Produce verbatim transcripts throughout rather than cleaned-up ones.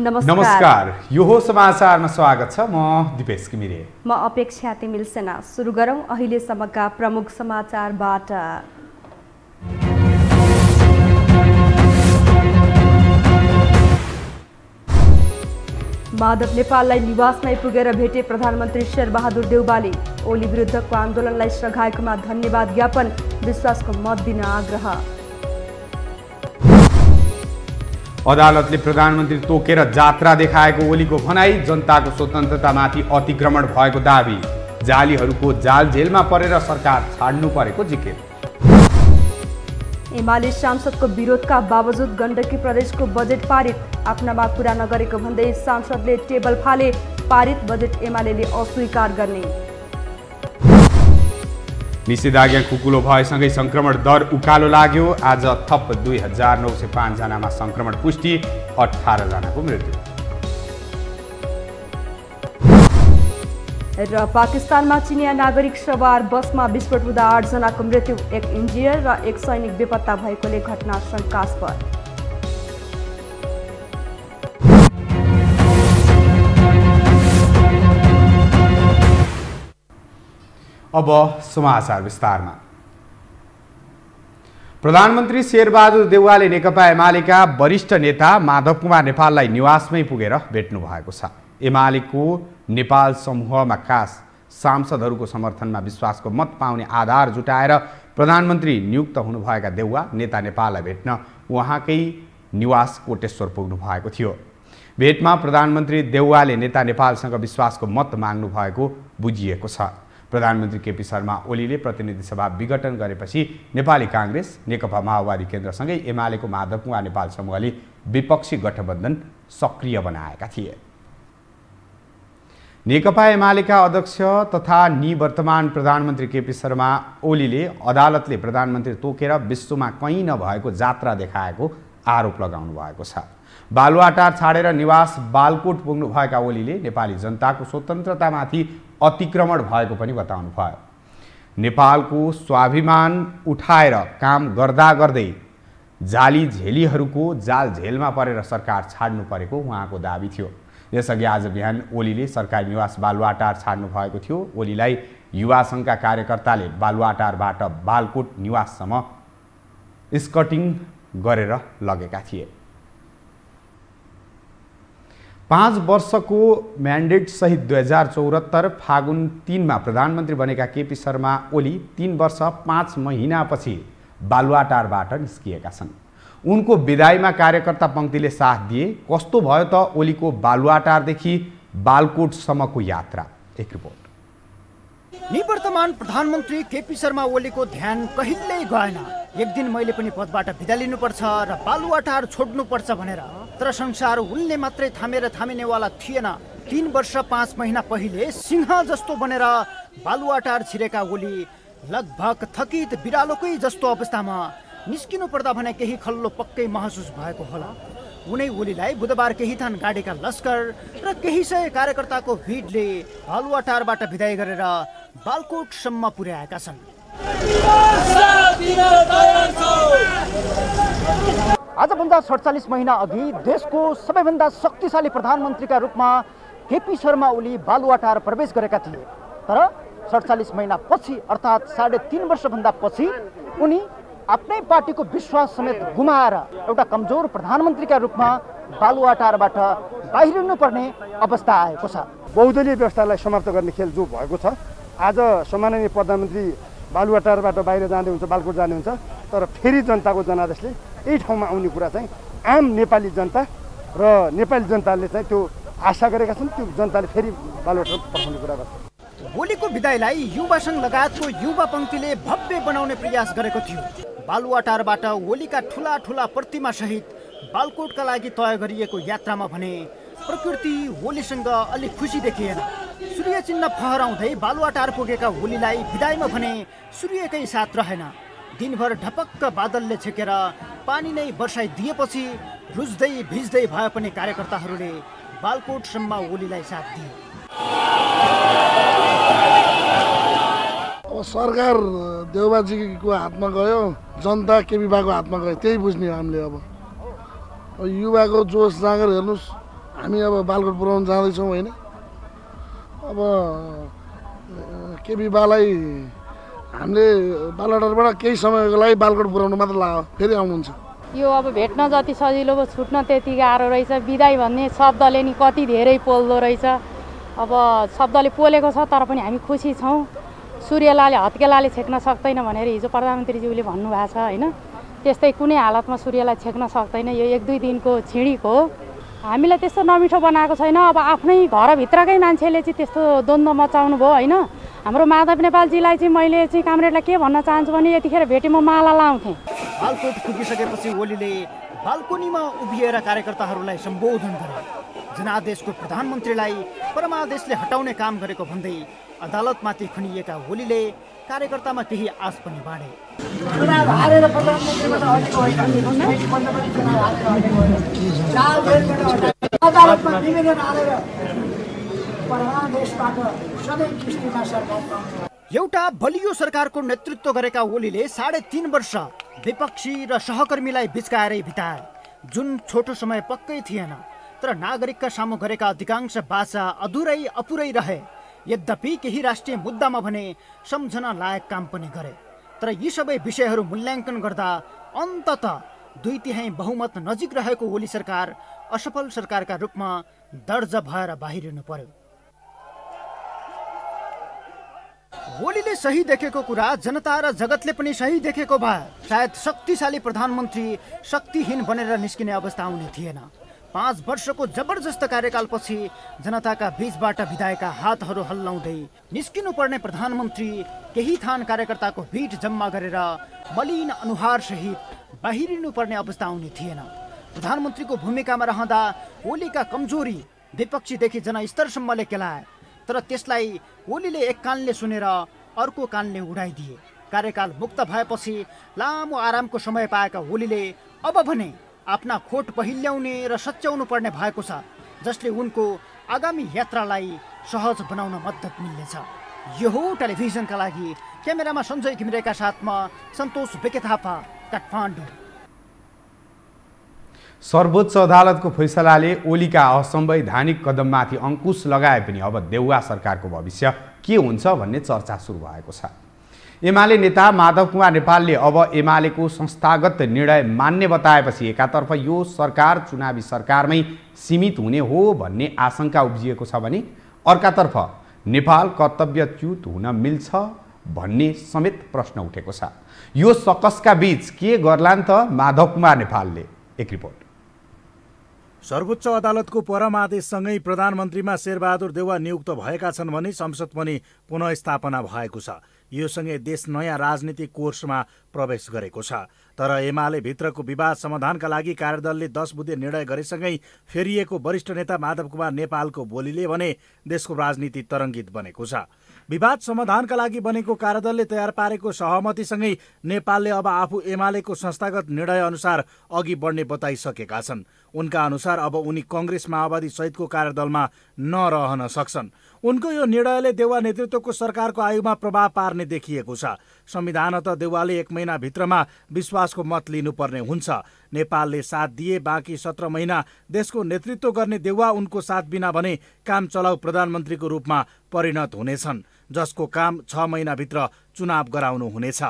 नमस्कार, नमस्कार। योहो समाचार में स्वागत छ। म दिपेश किमिरे, म अपेक्षा तिमिल सेना। सुरु गरौं अहिले सम्मका प्रमुख समाचारबाट। माधव नेपाललाई निवासमै पुगेर भेटे प्रधानमन्त्री शेर बहादुर देउबाले। ओली विरुद्धको आन्दोलनलाई सघाएकोमा धन्यवाद ज्ञापन, विश्वासको मत दिन आग्रह। अदालतले प्रधानमन्त्री तोकेर जात्रा देखाएको ओलीको भनाई, जनताको स्वतन्त्रतामाथि अतिक्रमण भएको दाबी, जालीहरूको जाल जेलमा परेर सरकार छाड्नु परेको जिकिर। एमाले सांसदको विरोधका बावजुद गण्डकी प्रदेशको बजेट पारित, आफ्ना माग पूरा नगरेको भन्दै सांसदले टेबल फाले, पारित बजेट एमालेले अस्वीकार गर्ने। निषेधाज्ञा खुकुलो भएसँगै संक्रमण दर उकालो लाग्यो। आज थप दुई हजार नौ सय पांच जनामा संक्रमण पुष्टि, अठारह जनाको मृत्यु। र पाकिस्तानमा चिनिया नागरिक सवार बसमा विस्फोट हुँदा आठ जनाको मृत्यु, एक इन्जिनियर र एक सैनिक बेपत्ता भएकोले घटना शंकास्पद। अब समाचार विस्तारमा। प्रधानमन्त्री शेरबहादुर देउवाले नेकपा एमालेका वरिष्ठ नेता माधव कुमार नेपाललाई निवासमै पुगेर भेट्नु भएको छ। एमालेको नेपाल समूहमा खास सांसदहरूको समर्थनमा विश्वासको मत पाउने आधार जुटाएर प्रधानमन्त्री नियुक्त हुनुभएका देउवा नेता नेपाललाई भेट्न उहाँकै निवास कोटेश्वर पुग्नु भएको थियो। भेटमा प्रधानमन्त्री देउवाले नेता नेपालसँग विश्वासको मत माग्नु भएको बुझिएको छ। प्रधानमन्त्री केपी शर्मा ओलीले प्रतिनिधि सभा विघटन गरेपछि नेपाली कांग्रेस, नेकपा माओवादी केन्द्रसँगै एमालेको माधव कुमार नेपाल समूहले विपक्षी गठबन्धन सक्रिय बनाएका थिए। नेकपा एमालेका अध्यक्ष तथा निवर्तमान प्रधानमन्त्री केपी शर्मा ओलीले अदालतले प्रधानमन्त्री तोकेर विश्वमा कहीँ नभएको जात्रा देखाएको आरोप लगाउनु भएको छ। बालुवाटार छाडेर निवास बालकोट पुग्नुभएका ओलीले नेपाली जनताको स्वतन्त्रतामाथि अतिक्रमण भएको पनि बताउनु भयो। नेपालको स्वाभिमान उठाएर काम गर्दा गर्दै जाली झेलीहरूको जाल झेलमा परेर सरकार छाड्नु परेको उहाँको दाबी थियो। यसअघि आज बिहान ओलीले सरकारी निवास बालुवाटार छाड्नु भएको थियो। ओलीलाई युवा सङ्घका कार्यकर्ताले बालुवाटारबाट बालकोट निवाससम्म स्कटिङ गरेर लगेका थिए। पाँच वर्षको म्यान्डेट सहित दुई हजार चौहत्तर फागुन तीन में प्रधानमन्त्री बनेका केपी शर्मा ओली तीन वर्ष पांच महीनापछि बालुवाटारबाट निस्किएका छन्। उनको विदाईमा कार्यकर्ता पंक्तिले साथ दिए। कस्तो भयो त ओलीको बालुवाटारदेखि बालकोटसम्मको यात्रा, एक रिपोर्ट। निवर्तमान प्रधानमन्त्री केपी शर्मा ओलीको ध्यान कहिल्यै गएन। एक दिन मैले पनि पदबाट बिदा लिनुपर्छ र बालुवाटार छोड्नुपर्छ भनेर, तर संसार उनले मात्रै थामेर थामिनेवाला थिएन। तीन वर्ष पाँच महिना पहिले सिंह जस्तो बनेर बालुवाटार छिरेका ओली लगभग थकित बिरालोकै जस्तो अवस्थामा निस्किनु पर्दा भने केही खल्लो पक्कै महसुस भएको होला। उनै ओलीलाई बुधबार केही थान गाडीका लस्कर र केही सय कार्यकर्ताको भिडले बालुवाटारबाट विदाई गरेर बालकोटसम्म पुर्याएका छन्। आजभन्दा सडचालिस महिना अघि देशको सबैभन्दा शक्तिशाली प्रधानमन्त्रीका रूपमा केपी शर्मा ओली बालुवाटार प्रवेश गरेका थिए, तर सडचालिस महिना पछि अर्थात् साढे तीन वर्षभन्दा पछि उनी आफ्नै पार्टीको विश्वास समेत गुमाएर एउटा कमजोर प्रधानमन्त्रीका रूपमा बालुवाटारबाट बाहिरिनुपर्ने अवस्था आएको छ। बहुदलीय व्यवस्थालाई समाप्त गर्ने खेल जो भएको छ, आज सम्माननीय प्रधानमन्त्री बालुवाटारबाट बाहिर जाँदै हुन्छ, बालकोट जाने हुन्छ, तर फेरि जनताको जनादेशले यही ठाउँमा आउने कुरा चाहिँ आम नेपाली जनता र नेपाली जनताले चाहिँ त्यो आशा गरेका छन्। त्यो जनताले फेरि बालुवाटार पठाउने कुरा गर्छ। ओलीको विदायलाई युवा सङ्घ लगायतको युवा पङ्क्तिले भव्य बनाउने प्रयास गरेको थियो। बालुवाटारबाट ओलीका ठुला ठुला प्रतिमा सहित बालकोटका लागि तय गरिएको यात्रामा भने प्रकृति ओलीसँग अलिक खुसी देखिएन। सूर्य चिन्ह फहराउँदै बालुवाटार पुगेका ओलीलाई विदाईमा भने सूर्यकै साथ रहेन। दिनभर ढपक्क बादलले छेकेर पानी नै वर्षाइदिएपछि रुज्दै भिज्दै भए पनि कार्यकर्ताहरूले बालकोटसम्म ओलीलाई साथ दिए। अब सरकार देउबाजीको हातमा गयो, जनता केपी बाको हातमा गयो, त्यही बुझ्ने हामीले। अब युवाको जोस जाँगर हेर्नुहोस्, हामी अब बालकोट पुर्याउन जाँदैछौँ हैन। अब केबी बालाई हामीले बालाडरबाट केही समयको लागि बालकोट पुर्याउनु मात्र लाग्यो, फेरि आउनुहुन्छ। यो अब भेट्न जति सजिलो भयो छुट्न त्यति गाह्रो रहेछ। बिदाई भन्ने शब्दले नि कति धेरै पोल्दो रहेछ। अब शब्दले पोलेको छ तर पनि हामी खुसी छौँ। सूर्यलाले हत्केलाले छेक्न सक्दैन भनेर हिजो प्रधानमन्त्रीज्यूले भन्नुभएको छ हैन। त्यस्तै कुनै हालतमा सूर्यलाई छेक्न सक्दैन, यो एक दुई दिनको छिडिक हो। हामीलाई त्यस्तो नमिठो बनाएको छैन। अब आफ्नै घरभित्रकै मान्छेले चाहिँ त्यस्तो द्वन्द्व मचाउनु भयो हैन। हाम्रो माधव नेपालजीलाई चाहिँ मैले चाहिँ कामरेडलाई के भन्न चाहन्छु भने यतिखेर भेटे म माला लाउँथेँ। बालकोट पुगिसकेपछि ओलीले बालकोनीमा उभिएर कार्यकर्ताहरूलाई सम्बोधन गरे। जनादेशको प्रधानमन्त्रीलाई परमादेशले हटाउने काम गरेको भन्दै अदालतमाथि खनिएका ओलीले कार्यकर्तामा केही आश पनि बाँडे। चुनाव हारेर प्रधानमन्त्रीबाट हटेको होइन, त्योभन्दा पनि चुनाव हारेर हटेको होइन। चार बेरबाट हटाएर अदालतमा निवेदन हालेर परमादेशबाट सधैँ किस्तीमा सरकार पाउने एउटा बलियो सरकारको नेतृत्व गरेका ओलीले साढे तीन वर्ष विपक्षी र सहकर्मीलाई बिचकाएरै बिताए, जुन छोटो समय पक्कै थिएन। तर नागरिकका सामु गरेका अधिकांश बाचा अधुरै अपुरै रहे। यद्यपि केही राष्ट्रिय मुद्दामा भने सम्झना लायक काम पनि गरे, तर यी सबै विषयहरू मूल्याङ्कन गर्दा अन्ततः दुई तिहाई बहुमत नजिक रहेको ओली सरकार असफल सरकारका रूपमा दर्ज भएर बाहिरिनु पर्यो। ओलीले सही देखेको कुरा जनता र जगतले पनि सही देखेको भए सायद शक्तिशाली प्रधानमन्त्री शक्तिहीन बनेर निस्किने अवस्था आउने थिएन। पाँच वर्षको जबरजस्त कार्यकालपछि जनताका बीचबाट विधायकका हातहरू हल्लाउँदै निस्किनुपर्ने प्रधानमन्त्री केही थान कार्यकर्ताको भीट जम्मा गरेर मलिन अनुहारसहित बाहिरिनुपर्ने अवस्था आउने थिएन। प्रधानमन्त्रीको भूमिकामा रहँदा ओलीका कमजोरी विपक्षीदेखि जनस्तरसम्मले केलाए, तर त्यसलाई ओलीले एक कानले सुनेर अर्को कानले उडाइदिए। कार्यकाल मुक्त भएपछि लामो आरामको समय पाएका ओलीले अब भने आफ्ना खोट पहिल्याउने र सच्याउनु पर्ने भएको छ, जसले उनको आगामी यात्रालाई सहज बनाउन मद्दत मिल्नेछ। यो टेलिभिजनका लागि क्यामेरामा सञ्जय घिमिरेका साथमा सन्तोष बेके थापा, काठमाडौँ। सर्वोच्च अदालतको फैसलाले ओलीका असंवैधानिक कदममाथि अंकुश लगाए पनि अब देउवा सरकारको भविष्य के हुन्छ भन्ने चर्चा सुरु भएको छ। एमाले नेता माधव कुमार नेपालले अब एमालेको संस्थागत निर्णय मान्ने बताएपछि एकातर्फ यो सरकार चुनावी सरकारमै सीमित हुने हो भन्ने आशंका उब्जिएको छ भने अर्कातर्फ नेपाल कर्तव्यच्युत हुन मिल्छ भन्ने समेत प्रश्न उठेको छ। यो सकसका बीच के गर्लान् त माधव कुमार नेपालले? एक रिपोर्ट। सर्वोच्च अदालतको परमादेशसँगै प्रधानमन्त्रीमा शेरबहादुर देउवा नियुक्त भएका छन् भने संसद पनि पुनर्स्थापना भएको छ। यो सँगै देश नयाँ राजनीतिक कोर्समा प्रवेश गरेको छ। तर एमाले भित्रको विवाद समाधानका लागि कार्यदलले दस बुधे निर्णय गरेसँगै फेरिएको वरिष्ठ नेता माधव कुमार नेपालको बोलीले भने देशको राजनीति तरङ्गित बनेको छ। विवाद समाधानका लागि बनेको कार्यदलले तयार पारेको सहमतिसँगै नेपालले अब आफू एमालेको संस्थागत निर्णयअनुसार अघि बढ्ने बताइसकेका छन्। उनका अनुसार अब उनी कङ्ग्रेस माओवादी सहितको कार्यदलमा नरहन सक्छन्। उनको यो निर्णयले देउवा नेतृत्वको सरकारको आयुमा प्रभाव पार्ने देखिएको छ। संविधानत देउवाले एक महिनाभित्रमा विश्वासको मत लिनुपर्ने हुन्छ। नेपालले साथ दिए बाँकी सत्र महिना देशको नेतृत्व गर्ने देउवा उनको साथ बिना भने काम चलाउ प्रधानमन्त्रीको रूपमा परिणत हुनेछन्, जसको काम छ महिनाभित्र चुनाव गराउनु हुनेछ।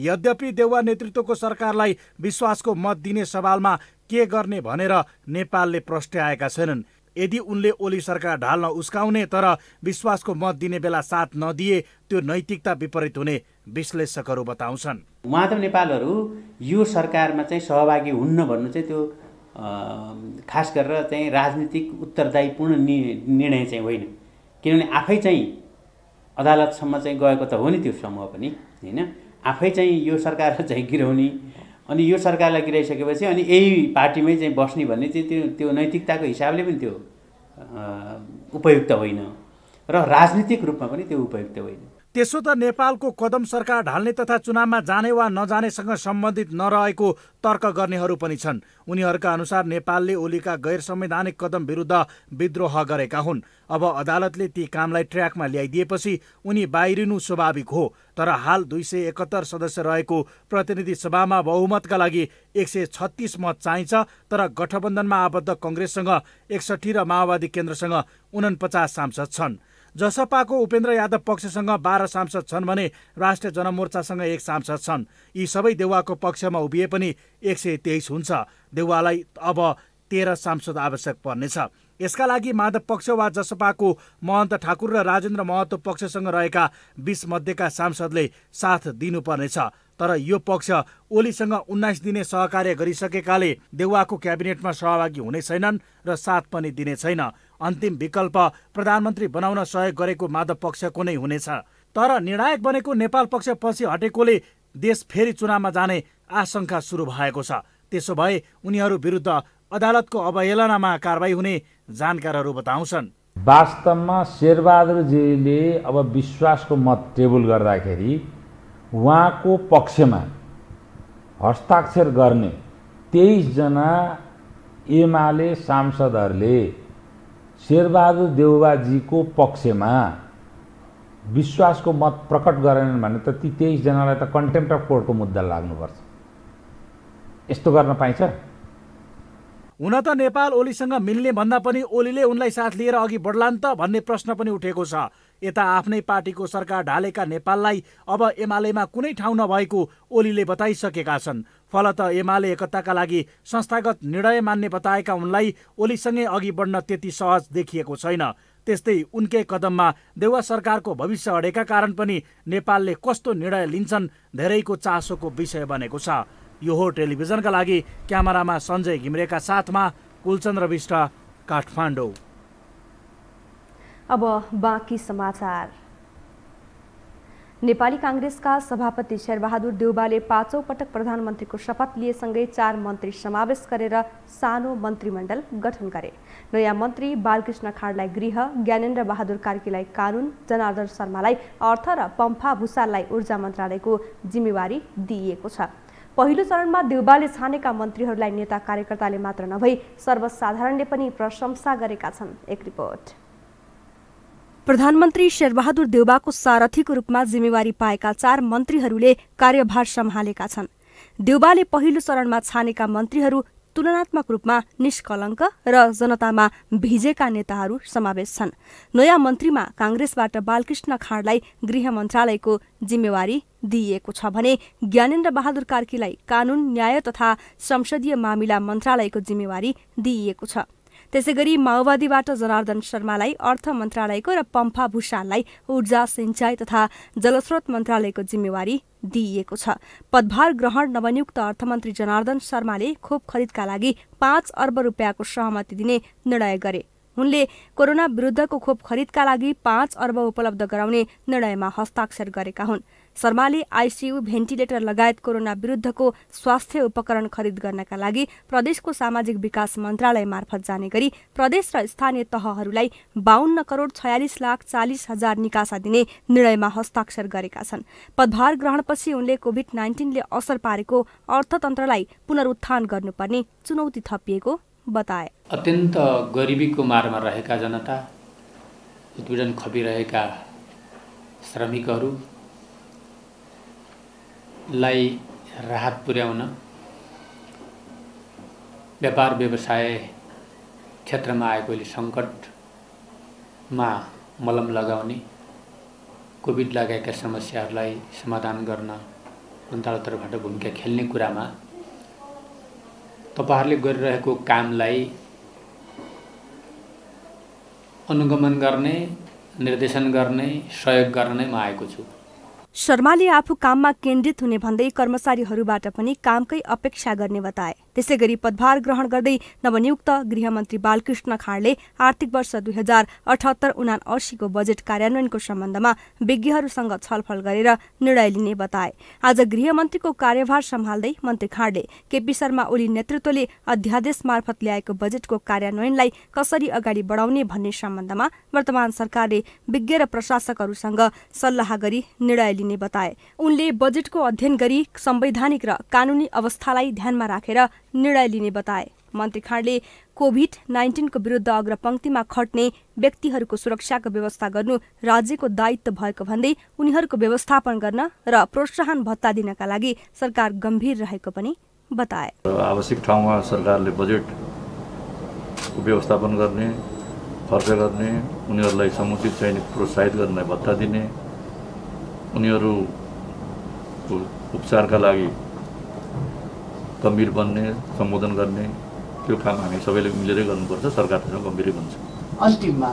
यद्यपि देउवा नेतृत्वको सरकारलाई विश्वासको मत दिने सवालमा के गर्ने भनेर नेपालले प्रस्ट्याएका छैनन्। यदि उनले ओली सरकार ढाल्न उस्काउने तर विश्वासको मत दिने बेला साथ नदिए त्यो नैतिकता विपरीत हुने विश्लेषकहरू बताउँछन्। माधव नेपालहरू यो सरकारमा चाहिँ सहभागी हुन्न भन्नु चाहिँ त्यो खास गरेर चाहिँ राजनीतिक उत्तरदायीपूर्ण निर्णय चाहिँ होइन, किनभने आफै चाहिँ अदालतसम्म चाहिँ गएको त हो नि त्यो समूह पनि होइन। आफै चाहिँ यो सरकार चाहिँ गिराउने अनि यो सरकारलाई गिराइसकेपछि अनि यही पार्टीमै चाहिँ बस्ने भन्ने चाहिँ त्यो त्यो नैतिकताको हिसाबले पनि त्यो उपयुक्त होइन र राजनीतिक रूपमा पनि त्यो उपयुक्त होइन। त्यसो त नेपालको कदम सरकार ढाल्ने तथा चुनावमा जाने वा नजानेसँग सम्बन्धित नरहेको तर्क गर्नेहरू पनि छन्। उनीहरूका अनुसार नेपालले ओलीका गैर संवैधानिक कदम विरुद्ध विद्रोह गरेका हुन्। अब अदालतले ती कामलाई ट्र्याकमा ल्याइदिएपछि उनी बाहिरिनु स्वाभाविक हो। तर हाल दुई सय एकहत्तर सदस्य रहेको प्रतिनिधि सभामा बहुमतका लागि एक सय छत्तीस मत चाहिन्छ, तर गठबन्धनमा आबद्ध कङ्ग्रेससँग एकसठी र माओवादी केन्द्रसँग उनन्पचास सांसद छन्। जसपाको उपेन्द्र यादव पक्षसँग बाह्र सांसद छन् भने राष्ट्रिय जनमोर्चासँग एक सांसद छन्। यी सबै देउवाको पक्षमा उभिए पनि एक सय तेइस हुन्छ। देउवालाई अब तेह्र सांसद आवश्यक पर्नेछ। यसका लागि माधव पक्ष वा जसपाको महन्त ठाकुर र राजेन्द्र महतो पक्षसँग रहेका बीस मध्येका सांसदले साथ दिनुपर्नेछ। तर यो पक्ष ओलीसँग उन्नाइस दिने सहकार्य गरिसकेकाले देउवाको क्याबिनेटमा सहभागी हुने छैनन् र साथ पनि दिने छैन। अन्तिम विकल्प प्रधानमन्त्री बनाउन सहयोग गरेको माधव पक्षको नै हुनेछ। तर निर्णायक बनेको नेपाल पक्ष पछि हटेकोले देश फेरि चुनावमा जाने आशंका सुरु भएको छ। त्यसो भए उनीहरू विरुद्ध अदालतको अवहेलनामा कारबाही हुने जानकारहरू बताउँछन्। वास्तवमा शेरबहादुरजीले अब विश्वासको मत टेबल गर्दाखेरि उहाँको पक्षमा हस्ताक्षर गर्ने तेईस जना एमाले सांसदहरूले शेरबहादुर देउवाजीको पक्षमा विश्वासको मत प्रकट गरेनन् भने त ती तेईस जनालाई त कन्टेम्प्ट अफ कोर्टको मुद्दा लाग्नुपर्छ। यस्तो गर्न पाइन्छ? हुन त नेपाल ओलीसँग मिल्ने भन्दा पनि ओलीले उनलाई साथ लिएर अघि बढ्लान् त भन्ने प्रश्न पनि उठेको छ। यता आफ्नै पार्टीको सरकार ढालेका नेपाललाई अब एमालेमा कुनै ठाउँ नभएको ओलीले बताइसकेका छन्। फलत एमाले एकताका लागि संस्थागत निर्णय मान्ने बताएका उनलाई ओलीसँगै अघि बढ्न त्यति सहज देखिएको छैन। त्यस्तै उनकै कदममा देउवा सरकारको भविष्य अडेका कारण पनि नेपालले कस्तो निर्णय लिन्छन् धेरैको चासोको विषय बनेको छ। योहो टेलिभिजनका लागि क्यामेरामा सञ्जय घिमरेका साथमा कुलचन्द्र विष्ट, काठमाडौँ। अब बाँकी समाचार। नेपाली कांग्रेसका सभापति शेरबहादुर देउवाले पाँचौं पटक प्रधानमन्त्रीको शपथ लिएसँगै चार मन्त्री समावेश गरेर सानो मन्त्रीमण्डल गठन गरे। नयाँ मन्त्री बालकृष्ण खाडलाई गृह, ज्ञानेन्द्र बहादुर कार्कीलाई कानून, जनार्दन शर्मालाई अर्थ र पम्फा भुसाललाई ऊर्जा मन्त्रालयको जिम्मेवारी दिइएको छ। पहिलो चरणमा देउवाले छानेका मन्त्रीहरूलाई नेता कार्यकर्ताले मात्र नभई सर्वसाधारणले पनि प्रशंसा गरेका छन्। एक रिपोर्ट। प्रधानमन्त्री शेरबहादुर देउवाको सारथीको रूपमा जिम्मेवारी पाएका चार मन्त्रीहरूले कार्यभार सम्हालेका छन्। देउवाले पहिलो चरणमा छानेका मन्त्रीहरू तुलनात्मक रूपमा निष्कलङ्क र जनतामा भिजेका नेताहरू समावेश छन्। नयाँ मन्त्रीमा काङ्ग्रेसबाट बालकृष्ण खाडलाई गृह मन्त्रालयको जिम्मेवारी दिइएको छ भने ज्ञानेन्द्र बहादुर कार्कीलाई कानून, न्याय तथा संसदीय मामिला मन्त्रालयको जिम्मेवारी दिइएको छ। त्यसैगरी माओवादीबाट जनार्दन शर्मालाई अर्थ मन्त्रालयको र पम्फा भुसाललाई ऊर्जा, सिंचाई तथा जलस्रोत मन्त्रालयको जिम्मेवारी दिइएको छ। पदभार ग्रहण नवनियुक्त अर्थमन्त्री जनार्दन शर्माले खोप खरिदका लागि पाँच अर्ब रुपियाँको सहमति दिने निर्णय गरे। उनले कोरोना विरुद्धको खोप खरिदका लागि पाँच अर्ब उपलब्ध गराउने निर्णयमा हस्ताक्षर गरेका हुन्। शर्माले आइसियू, भेन्टिलेटर लगायत कोरोना विरुद्धको स्वास्थ्य उपकरण खरिद गर्नका लागि प्रदेशको सामाजिक विकास मन्त्रालय मार्फत जाने गरी प्रदेश र स्थानीय तहहरूलाई बावन्न करोड़ छयालिस लाख चालिस हजार निकासा दिने निर्णयमा हस्ताक्षर गरेका छन्। पदभार ग्रहणपछि उनले कोभिड नाइन्टिनले असर पारेको अर्थतन्त्रलाई पुनरुत्थान गर्नुपर्ने चुनौती थपिएको बताए। अत्यन्त गरिबीको मारमा रहेका जनता, उत्पीडन खपिरहेका श्रमिकहरू लाई राहत पुर्याउन व्यापार व्यवसाय क्षेत्रमा आएकोले सङ्कटमा मलम लगाउने, कोभिड लगाएका समस्याहरूलाई समाधान गर्न मन्त्रालयतर्फबाट भूमिका खेल्ने कुरामा तपाईहरूले गरिरहेको कामलाई अनुगमन गर्ने, निर्देशन गर्ने, सहयोग गर्ने म आएको छु। शर्माले आफू काममा केन्द्रित हुने भन्दै कर्मचारीहरूबाट पनि कामकै अपेक्षा गर्ने बताए। त्यसैगरी पदभार ग्रहण गर्दै नवनियुक्त गृहमन्त्री बालकृष्ण खाडले आर्थिक वर्ष दुई हजार अठहत्तर उनाअसी को बजेट कार्यान्वयनको सम्बन्धमा विज्ञहरूसँग छलफल गरेर निर्णय लिने बताए। आज गृहमन्त्रीको कार्यभार सम्हाल्दै मन्त्री खाडले केपी शर्मा ओली नेतृत्वले अध्यादेश मार्फत ल्याएको बजेटको कार्यान्वयनलाई कसरी अगाडि बढाउने भन्ने सम्बन्धमा वर्तमान सरकारले विज्ञ र प्रशासकहरूसँग सल्लाह गरी निर्णय लिने बताए। उनले बजेटको अध्ययन गरी संवैधानिक र कानूनी अवस्थालाई ध्यानमा राखेर निर्णय लिने बताए। मन्त्री खाडले कोभिड उन्नाइस को विरुद्ध अग्रपंक्तिमा खट्ने व्यक्तिहरूको सुरक्षाको व्यवस्था गर्नु राज्यको दायित्व भएको भन्दै उनीहरूको व्यवस्थापन गर्न र प्रोत्साहन भत्ता दिनका लागि सरकार गम्भीर रहेको पनि बताए। आवश्यक ठाउँमा सरकारले बजेटको व्यवस्थापन गर्ने, खर्च गर्ने, उनीहरूलाई समुचित चाहिँ प्रोत्साहित गर्ने भत्ता दिने, उनीहरू उपचारका लागि गम्भीर बन्ने, सम्बोधन गर्ने त्यो काम हामी सबैले मिलेरै गर्नुपर्छ। सरकार त्यसमा गम्भीरै हुन्छ। अन्तिममा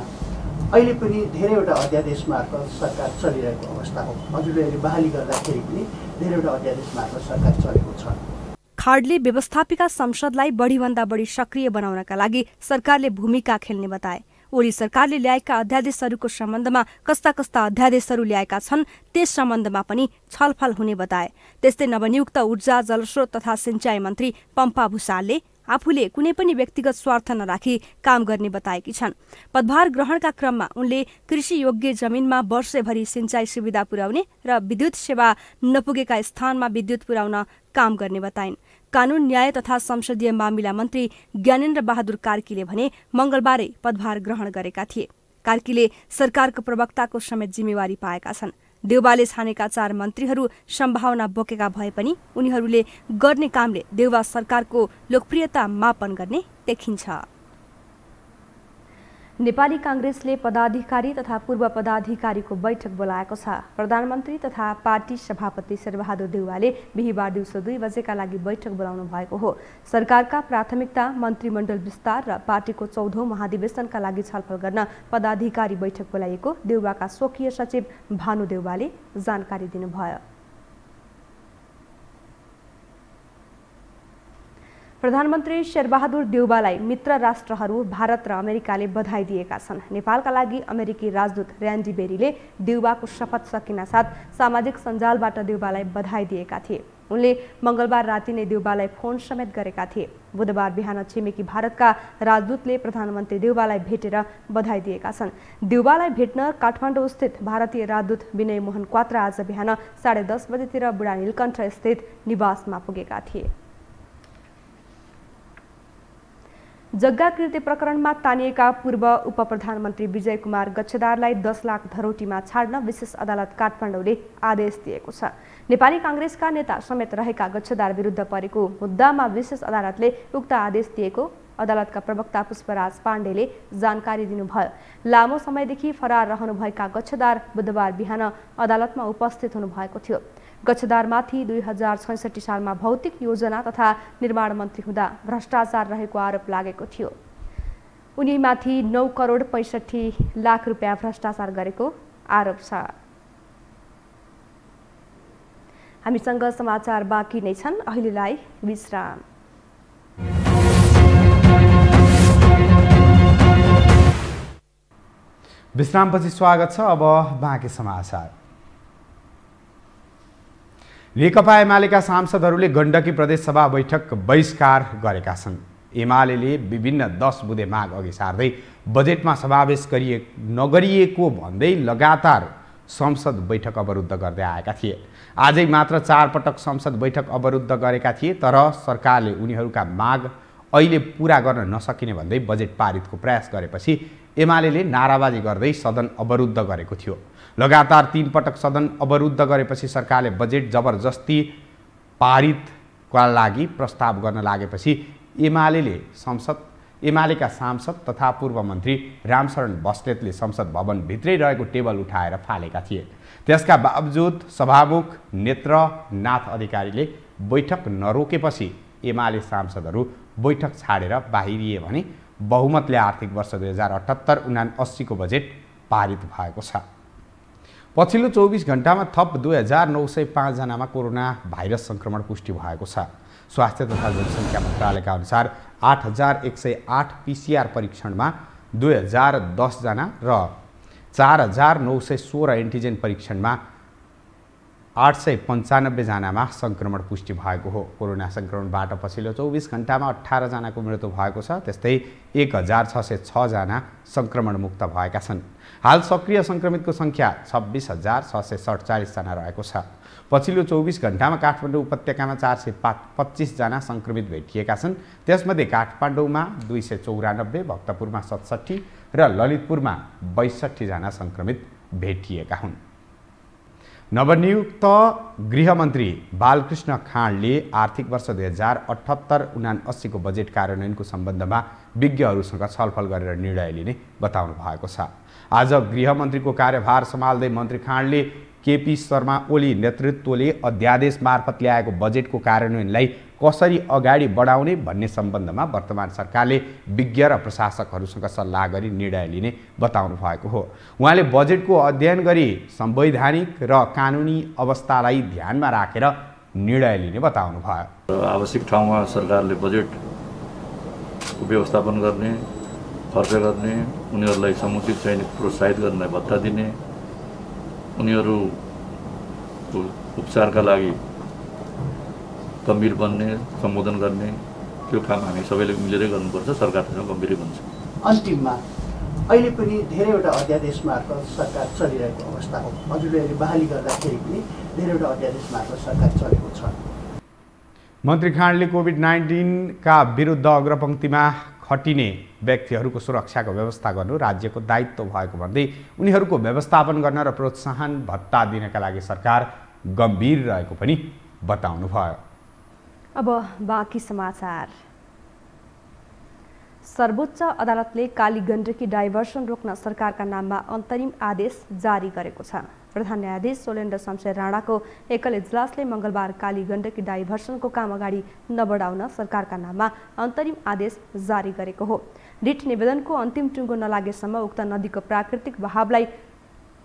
अहिले पनि धेरैवटा अध्यादेश मार्फत सरकार चलिरहेको अवस्था हो। हजुरले बहाली गर्दाखेरि पनि धेरैवटा अध्यादेश मार्फत सरकार चलेको छ। खाडले व्यवस्थापिका संसदलाई बढीभन्दा बढी सक्रिय बनाउनका लागि सरकारले भूमिका खेल्ने बताए। ओली सरकारले ल्याएका अध्यादेशहरूको सम्बन्धमा कस्ता कस्ता अध्यादेशहरू ल्याएका छन् त्यस सम्बन्धमा पनि छलफल हुने बताए। त्यस्तै नवनियुक्त ऊर्जा जलस्रोत तथा सिंचाई मन्त्री पम्फा भुसालले आफूले कुनै पनि व्यक्तिगत स्वार्थ नराखी काम गर्ने बताएकी छन्। पदभार ग्रहणका क्रममा उनले कृषि योग्य जमिनमा वर्षभरि सिंचाई सुविधा पुर्याउने र विद्युत सेवा नपुगेका स्थानमा विद्युत पुर्याउन काम गर्ने बताइन्। कानून न्याय तथा संसदीय मामिला मन्त्री ज्ञानेन्द्र बहादुर कार्कीले भने मंगलबारै पदभार ग्रहण गरेका थिए। कार्कीले सरकारको प्रवक्ताको समेत जिम्मेवारी पाएका छन्। देउबाले छानेका चार मन्त्रीहरू सम्भावना बोकेका भए पनि उनीहरूले गर्ने कामले देउबा सरकारको लोकप्रियता मापन गर्ने देखिन्छ। नेपाली कांग्रेसले पदाधिकारी तथा पूर्व पदाधिकारीको बैठक बोलाएको छ। प्रधानमन्त्री तथा पार्टी सभापति शेरबहादुर देउवाले बिहीबार दिउँसो दुई बजेका लागि बैठक बोलाउनु भएको हो। सरकारका प्राथमिकता, मन्त्रीमण्डल विस्तार र पार्टीको चौधौं महाधिवेशनका लागि छलफल गर्न पदाधिकारी बैठक बोलाइएको देउवाका स्वकीय सचिव भानु देउवाले जानकारी दिनुभयो। प्रधानमन्त्री शेरबहादुर देउबालाई मित्र राष्ट्रहरू भारत र अमेरिकाले बधाई दिएका छन्। नेपालका लागि अमेरिकी राजदूत ऱ्यान्डी बेरीले देउबाको शपथ सकिन साथ सामाजिक सञ्जालबाट देउबालाई बधाई दिएका थिए। उनले मंगलबार राति नै देउबालाई फोन समेत गरेका थिए। बुधबार बिहान छिमेकी भारतका राजदूतले प्रधानमन्त्री देउबालाई भेटेर बधाई दिएका छन्। देउबालाई भेट्न काठमाडौँ स्थित भारतीय राजदूत विनय मोहन क्वात्रा आज बिहान साढे दस बजेतिर बुढानीलकण्ठ स्थित निवासमा पुगेका थिए। जग्गा कृति प्रकरणमा तानिएका पूर्व उप प्रधानमन्त्री विजय कुमार गच्छदारलाई दस लाख धरोटीमा छाड्न विशेष अदालत काठमाडौँले आदेश दिएको छ। नेपाली कांग्रेसका नेता समेत रहेका गच्छदार विरुद्ध परेको मुद्दामा विशेष अदालतले उक्त आदेश दिएको अदालतका प्रवक्ता पुष्पराज पाण्डेले जानकारी दिनुभयो। लामो समयदेखि फरार रहनुभएका गच्छदार बुधबार बिहान अदालतमा उपस्थित हुनुभएको थियो। गच्छदारमाथि दुई हजार छैसठी सालमा भौतिक योजना तथा निर्माण मन्त्री हुँदा भ्रष्टाचार रहेको आरोप लागेको थियो। उनीमाथि नौ करोड पैंसठी लाख रुपियाँ भ्रष्टाचार गरेको आरोप छ। हामीसँग समाचार बाँकी नै छन्, अहिलेलाई विश्राम। विश्रामपछि स्वागत छ। अब बाँकी समाचार। नेकपा एमालेका सांसदहरूले गण्डकी प्रदेशसभा बैठक बहिष्कार गरेका छन्। एमालेले विभिन्न दस बुँदे माग अघि सार्दै बजेटमा समावेश गरिए नगरिएको भन्दै लगातार संसद बैठक अवरुद्ध गर्दै आएका थिए। आजै मात्र चार पटक संसद बैठक अवरुद्ध गरेका थिए, तर सरकारले उनीहरूका माग अहिले पूरा गर्न नसकिने भन्दै बजेट पारितको प्रयास गरेपछि एमालेले नाराबाजी गर्दै सदन अवरुद्ध गरेको थियो। लगातार तीन पटक सदन अवरुद्ध गरेपछि सरकारले बजेट जबरजस्ती पारितका लागि प्रस्ताव गर्न लागेपछि एमालेले संसद एमालेका सांसद तथा पूर्व मन्त्री राम शरण बस्नेतले संसद भवनभित्रै रहेको टेबल उठाएर फालेका थिए। त्यसका बावजुद सभामुख नेत्र नाथ अधिकारीले बैठक नरोकेपछि एमाले सांसदहरू बैठक छाडेर बाहिरिए भने बहुमतले आर्थिक वर्ष दुई हजार अठहत्तर उनाअसीको बजेट पारित भएको छ। पछिल्लो चौबीस घण्टामा थप दुई हजार नौ सय पाँचजनामा कोरोना भाइरस सङ्क्रमण पुष्टि भएको छ। स्वास्थ्य तथा जनसङ्ख्या मन्त्रालयका अनुसार आठ हजार एक सय आठ पीसीआर परीक्षणमा दुई हजार दस जना र चार हजार नौ सय सोह्र एन्टिजेन परीक्षणमा आठ सय पंचानब्बे जनामा संक्रमण पुष्टि भएको हो। कोरोना संक्रमणबाट पछिल्लो चौबीस घण्टामा अठारह जनाको मृत्यु भएको छ। त्यस्तै एक हजार छ सय छ जना संक्रमण मुक्त भएका छन्। हाल सक्रिय संक्रमितको संख्या छब्बीस हजार छ सय सडचालीस जना रहेको छ। पछिल्लो चौबीस घण्टामा काठमाडौँ उपत्यकामा चार सय पच्चीस जना संक्रमित भेटिएका छन्। त्यसमध्ये काठमाडौँमा दुई सय चौरानब्बे, भक्तपुरमा सतसट्ठी र ललितपुरमा बैसठी जना संक्रमित भेटिएका हुन्। नवनियुक्त गृहमन्त्री बालकृष्ण खाँडले आर्थिक वर्ष दुई हजार अठहत्तर उनाअसी को बजेट कार्यान्वयनको सम्बन्धमा विज्ञहरूसँग छलफल गरेर निर्णय लिने बताउनु भएको छ। आज गृहमन्त्रीको कार्यभार सम्हाल्दै मन्त्री खाँडले केपी शर्मा ओली नेतृत्वले अध्यादेश मार्फत ल्याएको बजेटको कार्यान्वयनलाई कसरी अगाडि बढाउने भन्ने सम्बन्धमा वर्तमान सरकारले विज्ञ र प्रशासकहरूसँग सल्लाह गरी निर्णय लिने बताउनु भएको हो। उहाँले बजेटको अध्ययन गरी संवैधानिक र कानुनी अवस्थालाई ध्यानमा राखेर निर्णय लिने बताउनु भयो। आवश्यक ठाउँमा सरकारले बजेटको व्यवस्थापन गर्ने, खर्च गर्ने, उनीहरूलाई समुचित चाहिँ प्रोत्साहित गर्ने, भत्ता दिने, उनीहरू उपचारका लागि गम्भीर बन्ने, सम्बोधन गर्ने, त्यो काम हामी सबैले मिलेरै गर्नुपर्छ। सरकारसँग गम्भीरै हुन्छ। अन्तिममा अहिले पनि धेरैवटा अध्यादेश मार्फत सरकार चलिरहेको अवस्था हो। हजुरले बहाली गर्दाखेरि पनि धेरैवटा अध्यादेश मार्फत सरकार चलेको छ। मन्त्री खाँडले कोभिड नाइन्टीन का विरुद्ध अग्रपङ्क्तिमा खटिने व्यक्तिहरूको सुरक्षाको व्यवस्था गर्नु राज्यको दायित्व भएको भन्दै उनीहरूको व्यवस्थापन गर्न र प्रोत्साहन भत्ता दिनका लागि सरकार गम्भीर रहेको पनि बताउनुभयो। अब बाँकी समाचार। सर्वोच्च अदालतले काली गण्डकी डाइभर्सन रोक्न सरकारका नाममा अन्तरिम आदेश जारी गरेको छ। प्रधान न्यायाधीश सोलेन्द्र शमशेर राणाको एकल इजलासले मंगलबार काली गण्डकी डाइभर्सनको काम अगाडि नबढाउन सरकारका नाममा अन्तरिम आदेश जारी गरेको हो। रिट निवेदनको अन्तिम टुङ्गो नलागेसम्म उक्त नदीको प्राकृतिक बहावलाई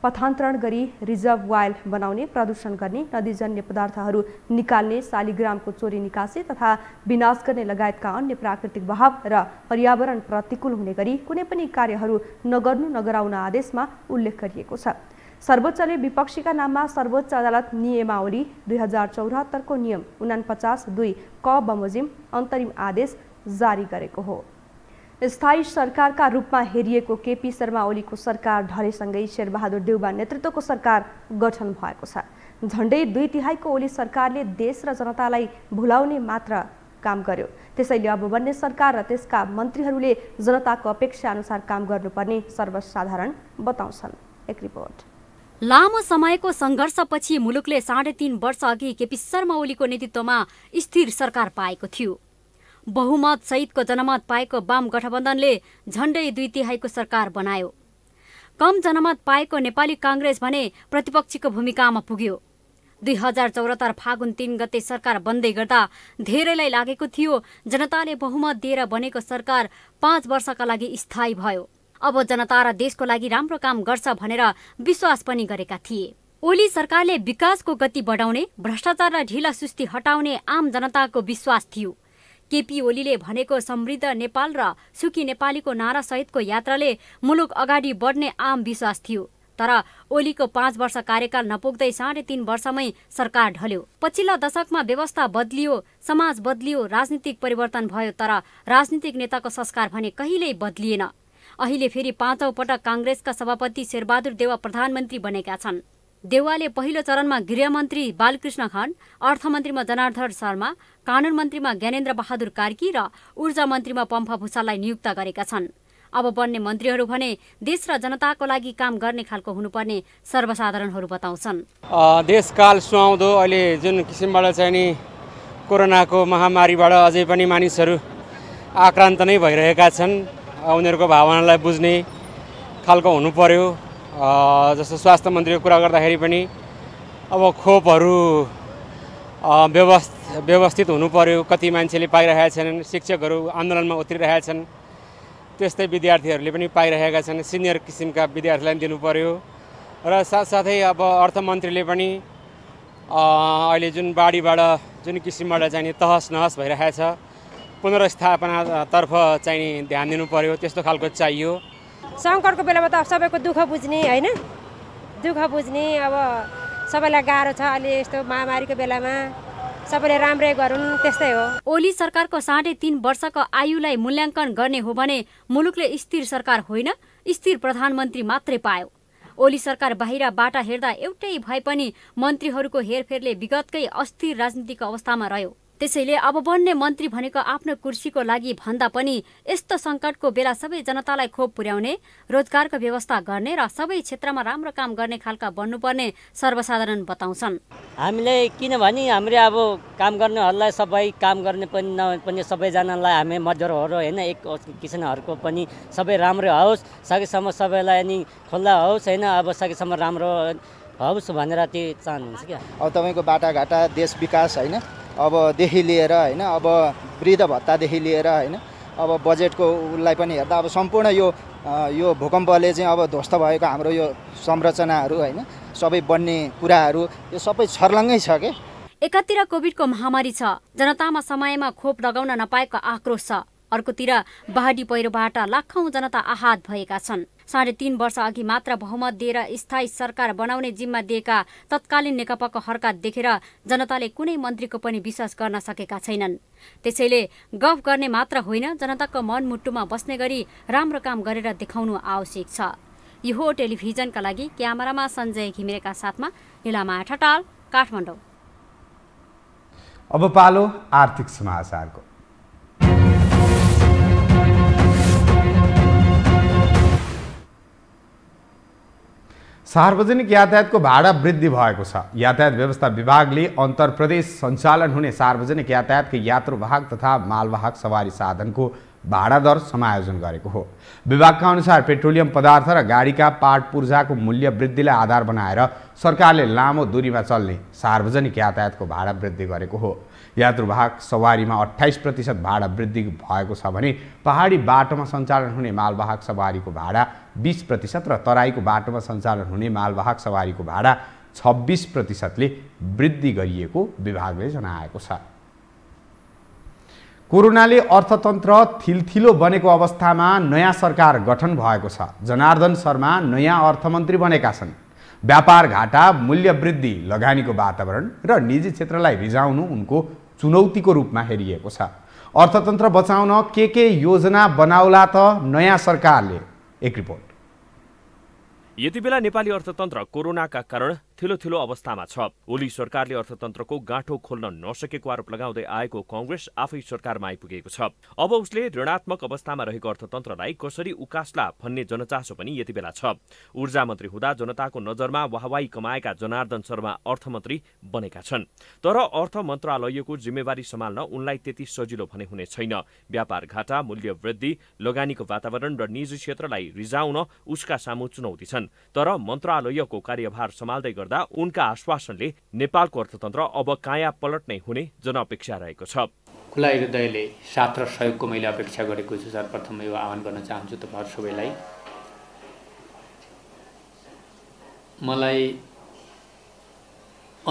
पथान्तरण गरी रिजर्भ वाइल बनाउने, प्रदूषण गर्ने, नदीजन्य पदार्थहरू निकाल्ने, शालिग्रामको चोरी निकासी तथा विनाश गर्ने लगायतका अन्य प्राकृतिक बहाव र पर्यावरण प्रतिकूल हुने गरी कुनै पनि कार्यहरू नगर्नु नगराउन आदेशमा उल्लेख गरिएको छ। सर्वोच्चले विपक्षीका नाममा सर्वोच्च अदालत नियमावली दुई हजार चौहत्तरको नियम उनापचास दुई क बमोजिम अन्तरिम आदेश जारी गरेको हो। स्थायी सरकारका रूपमा हेरिएको केपी शर्मा ओलीको सरकार ढलेसँगै शेरबहादुर देउवा नेतृत्वको सरकार गठन भएको छ। झन्डै दुई तिहाईको ओली सरकारले देश र जनतालाई भुलाउने मात्र काम गर्यो। त्यसैले अब बन्ने सरकार र त्यसका मन्त्रीहरूले जनताको अपेक्षा अनुसार काम गर्नुपर्ने सर्वसाधारण बताउँछन्। एक रिपोर्ट। लामो समयको सङ्घर्षपछि मुलुकले साढे तीन वर्ष अघि केपी शर्मा ओलीको नेतृत्वमा स्थिर सरकार पाएको थियो। बहुमत सहितको जनमत पाएको वाम गठबन्धनले झण्डै दुई तिहाईको सरकार बनायो। कम जनमत पाएको नेपाली काङ्ग्रेस भने प्रतिपक्षीको भूमिकामा पुग्यो। दुई हजार चौहत्तर फागुन तीन गते सरकार बन्दै गर्दा धेरैलाई लागेको थियो जनताले बहुमत दिएर बनेको सरकार पाँच वर्षका लागि स्थायी भयो, अब जनता र देशको लागि राम्रो काम गर्छ भनेर विश्वास पनि गरेका थिए। ओली सरकारले विकासको गति बढाउने, भ्रष्टाचार र ढिला सुस्ती हटाउने आम जनताको विश्वास थियो। केपी ओलीले भनेको समृद्ध नेपाल र सुखी नेपालीको नारा सहितको यात्राले मुलुक अगाडि बढ्ने आम विश्वास थियो। तर ओलीको पाँच वर्ष कार्यकाल नपुग्दै साढे तीन वर्षमै सरकार ढल्यो। पछिल्ला दशकमा व्यवस्था बदलियो, समाज बदलियो, राजनीतिक परिवर्तन भयो, तर राजनीतिक नेताको संस्कार भने कहिल्यै बदलिएन। अहिले फेरि पाँचौं पटक काङ्ग्रेसका सभापति शेरबहादुर देउवा प्रधानमन्त्री बनेका छन्। देउवाले पहिलो चरणमा गृहमन्त्री बालकृष्ण खड, अर्थमन्त्रीमा जनार्दन शर्मा, कानून मन्त्रीमा ज्ञानेन्द्र बहादुर कार्की र ऊर्जा मन्त्रीमा पम्फा भुसाललाई नियुक्त गरेका छन्। अब बन्ने मन्त्रीहरू भने देश र जनताको लागि काम गर्ने खालको हुनुपर्ने सर्वसाधारणहरू बताउँछन्। देशकाल सुहाउँदो, अहिले जुन किसिमबाट चाहिँ नि कोरोनाको महामारीबाट अझै पनि मानिसहरू आक्रान्त नै भइरहेका छन्, उनीहरूको भावनालाई बुझ्ने खालको हुनु पर्यो। जस्तो स्वास्थ्य मन्त्रीको कुरा गर्दाखेरि पनि अब खोपहरू व्यवस्थ व्यवस्थित हुनु पर्यो, कति मान्छेले पाइरहेका छन्। शिक्षकहरू आन्दोलनमा उत्रिरहेका छन्, त्यस्तै विद्यार्थीहरूले पनि पाइरहेका छन्। सिनियर किसिमका विद्यार्थीलाई पनि दिनु पर्यो। र साथसाथै अब अर्थमन्त्रीले पनि अहिले जुन बाढीबाट जुन किसिमबाट चाहिँ तहस नहस भइरहेछ पुनर्स्थापनातर्फ चाहिँ ध्यान दिनु पर्यो, त्यस्तो खालको चाहियो। संकटको बेलामा त सबैको दुःख बुझ्ने हैन, दुःख बुझ्ने अब सबैलाई गाह्रो छ अहिले यस्तो महामारीको बेलामा, सबैले राम्रै गरुन् त्यस्तै हो। ओली सरकारको साढे तीन वर्षको आयुलाई मूल्याङ्कन गर्ने हो भने मुलुकले स्थिर सरकार होइन स्थिर प्रधानमन्त्री मात्रै पायो। ओली सरकार बाहिरबाट हेर्दा एउटै भए पनि मन्त्रीहरूको हेरफेरले विगतकै अस्थिर राजनीतिक अवस्थामा रह्यो। त्यसैले अब बन्ने मन्त्री भनेको आफ्नो कुर्सीको लागि भन्दा पनि यस्तो संकटको बेला सबै जनतालाई खोप पुर्याउने, रोजगारको व्यवस्था गर्ने र सबै क्षेत्रमा राम्रो काम गर्ने खालका बन्नुपर्ने सर्वसाधारण बताउँछन्। हामीले किनभने हाम्रो अब काम गर्नेहरूलाई सबै काम गर्ने पनि नपनि सबैजनालाई हामी मजदुरहरू हैन एक किसानहरूको पनि सबै राम्रो होस्, सकेसम्म सबैलाई अनि खुल्ला होस् हैन, अब सकेसम्म राम्रो होस् भनेर त्यो चाहनुहुन्छ क्या। अब तपाईको बाटाघाटा देश विकास हैन अबदेखि लिएर हैन अब वृद्ध भत्तादेखि लिएर हैन अब बजेटको उसलाई पनि हेर्दा अब सम्पूर्ण यो यो भूकम्पले चाहिँ अब ध्वस्त भएको हाम्रो यो संरचनाहरू हैन सबै बन्ने कुराहरू यो सबै छर्लङ्गै छ के। एकातिर कोभिडको महामारी छ, जनतामा समयमा खोप लगाउन नपाएको आक्रोश छ, अर्कोतिर बाढी पहिरोबाट लाखौं जनता आहत भएका छन्। साढे तीन वर्ष अघि मात्र बहुमत दिएर स्थायी सरकार बनाउने जिम्मा दिएका तत्कालीन नेकपाको हरकत देखेर जनताले कुनै मन्त्रीको पनि विश्वास गर्न सकेका छैनन्। त्यसैले गफ गर्ने मात्र होइन जनताको मन मुटुमा बस्ने गरी राम्रो काम गरेर देखाउनु आवश्यक छ। यो टेलिभिजनका लागि क्यामेरामा सञ्जय घिमिरेका साथमा निलामा ठटाल, काठमाडौँ। अब पालो आर्थिक समाचारको। सार्वजनिक यातायातको भाडा वृद्धि भएको छ। यातायात व्यवस्था विभागले अन्तर प्रदेश सञ्चालन हुने सार्वजनिक यातायातको यात्रुवाहक तथा मालवाहक सवारी साधनको भाडा दर समायोजन गरेको हो। विभागका अनुसार पेट्रोलियम पदार्थ र गाडीका पार्ट पुर्जाको मूल्य वृद्धिलाई आधार बनाएर सरकारले लामो दूरीमा चल्ने सार्वजनिक यातायातको भाडा वृद्धि गरेको हो। यात्रुवाहक सवारीमा अट्ठाइस प्रतिशत भाडा वृद्धि भएको छ भने पहाडी बाटोमा सञ्चालन हुने मालवाहक सवारीको भाडा बीस प्रतिशत र तराईको बाटोमा सञ्चालन हुने मालवाहक सवारीको भाडा छब्बिस प्रतिशतले वृद्धि गरिएको विभागले जनाएको छ। कोरोनाले अर्थतन्त्र थिलथिलो बनेको अवस्थामा नयाँ सरकार गठन भएको छ। जनार्दन शर्मा नयाँ अर्थमन्त्री बनेका छन्। व्यापार घाटा, मूल्य वृद्धि, लगानीको वातावरण र निजी क्षेत्रलाई रिझाउनु उनको चुनौतीको रूपमा हेरिएको छ। अर्थतन्त्र बचाउन के के योजना बनाउला त नयाँ सरकारले, एक रिपोर्ट। यति बेला नेपाली अर्थतन्त्र कोरोनाका कारण थिलोथिलो अवस्थामा छ। ओली सरकारले अर्थतन्त्रको गाँठो खोल्न नसकेको आरोप लगाउँदै आएको कङ्ग्रेस आफै सरकारमा आइपुगेको छ। अब उसले ऋणात्मक अवस्थामा रहेको अर्थतन्त्रलाई कसरी उकास्ला भन्ने जनचासो पनि यति बेला छ। ऊर्जा मन्त्री हुँदा जनताको नजरमा वाहवाही कमाएका जनार्दन शर्मा अर्थमन्त्री बनेका छन्, तर अर्थ मन्त्रालयको जिम्मेवारी सम्हाल्न उनलाई त्यति सजिलो भने हुने छैन। व्यापार घाटा, मूल्य वृद्धि, लगानीको वातावरण र निजी क्षेत्रलाई रिझाउन उसका सामु चुनौती छन्, तर मन्त्रालयको कार्यभार सम्हाल्दै उनका आश्वासनले नेपालको अर्थतन्त्र अब काया पलट नै हुने जनअपेक्षा रहेको छ। खुला हृदयले साथ र सहयोगको मैले अपेक्षा गरेको छु। सर्वप्रथम यो आह्वान गर्न चाहन्छु तपाईहरु सबैलाई, मलाई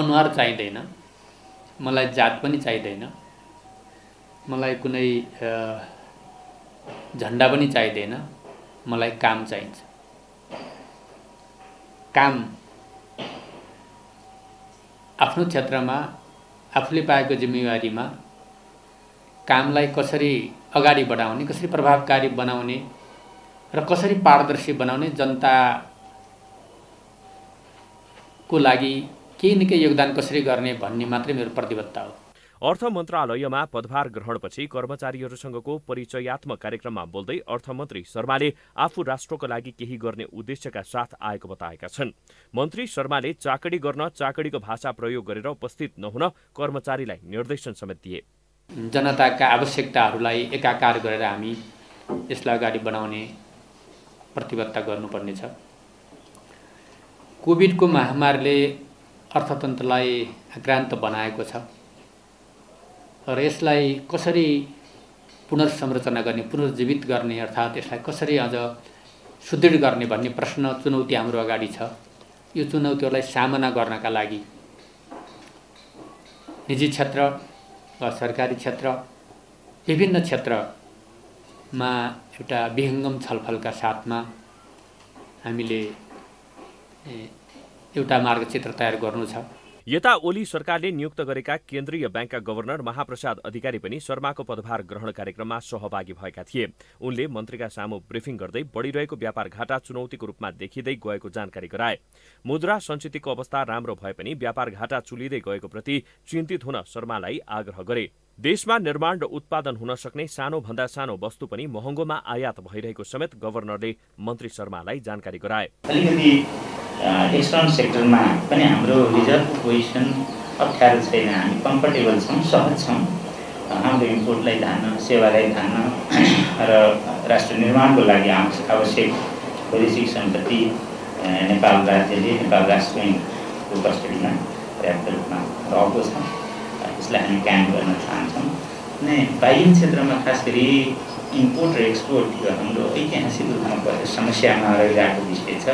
अनुहार चाहिँदैन, मलाई जात पनि चाहिँदैन, मलाई कुनै झण्डा पनि चाहिँदैन, मलाई काम चाहिन्छ। काम आफ्नो क्षेत्रमा आफूले पाएको जिम्मेवारीमा कामलाई कसरी अगाडि बढाउने, कसरी प्रभावकारी बनाउने र कसरी पारदर्शी बनाउने, जनताको लागि केही न केही योगदान कसरी गर्ने भन्ने मात्रै मेरो प्रतिबद्धता हो। अर्थ मन्त्रालयमा पदभार ग्रहणपछि कर्मचारीहरूसँगको परिचयात्मक कार्यक्रममा बोल्दै अर्थमन्त्री शर्माले आफू राष्ट्रको लागि केही गर्ने उद्देश्यका साथ आएको बताएका छन्। मन्त्री शर्माले चाकडी गर्न चाकडीको भाषा प्रयोग गरेर उपस्थित नहुन कर्मचारीलाई निर्देशन समेत दिए। जनताका आवश्यकताहरूलाई एकाकार गरेर हामी यसलाई अगाडि बढाउने प्रतिबद्धता गर्नुपर्नेछ। कोभिडको महामारीले अर्थतन्त्रलाई आक्रान्त बनाएको छ र यसलाई कसरी पुनर्संरचना गर्ने, पुनर्जीवित गर्ने, अर्थात् यसलाई कसरी अझ सुदृढ गर्ने भन्ने प्रश्न, चुनौती हाम्रो अगाडि छ। यो चुनौतीहरूलाई सामना गर्नका लागि निजी क्षेत्र वा सरकारी क्षेत्र विभिन्न क्षेत्रमा एउटा विहङ्गम छलफलका साथमा हामीले एउटा मार्गचित्र तयार गर्नु छ। यता ओली सरकारले नियुक्त गरेका केन्द्रीय बैंकका गभर्नर महाप्रसाद अधिकारी पनि शर्माको पदभार ग्रहण कार्यक्रममा सहभागी भएका थिए। उनले मन्त्रीका सामु ब्रिफिङ गर्दै बढिरहेको व्यापार घाटा चुनौतीको रूपमा देखिँदै गएको जानकारी गराए। मुद्रा संचितको अवस्था राम्रो भए पनि व्यापार घाटा चुलिँदै गएको प्रति चिन्तित हुन शर्मालाई आग्रह गरे। देशमा निर्माण र उत्पादन हुन सक्ने सानो भन्दा सानो वस्तु पनि महँगोमा आयात भइरहेको समेत गभर्नरले मन्त्री शर्मालाई जानकारी गराए। एक्सटर्नल सेक्टरमा पनि हाम्रो रिजर्भ पोजिसन अप्ठ्यारो छैन, हामी कम्फर्टेबल छौँ, सहज छौँ। हाम्रो इम्पोर्टलाई धान्न, सेवालाई धान्न र राष्ट्र निर्माणको लागि आवश्यक वैदेशिक सम्पत्ति नेपाल राज्यले नेपाल राष्ट्र ब्याङ्कको कस्टडीमा पर्याप्त रूपमा रहेको छ। यसलाई हामी कायम गर्न चाहन्छौँ। अनि बाह्य क्षेत्रमा खास गरी इम्पोर्ट र एक्सपोर्ट यो हाम्रो ऐतिहासिक रूपमा समस्यामा रहिरहेको विषय छ।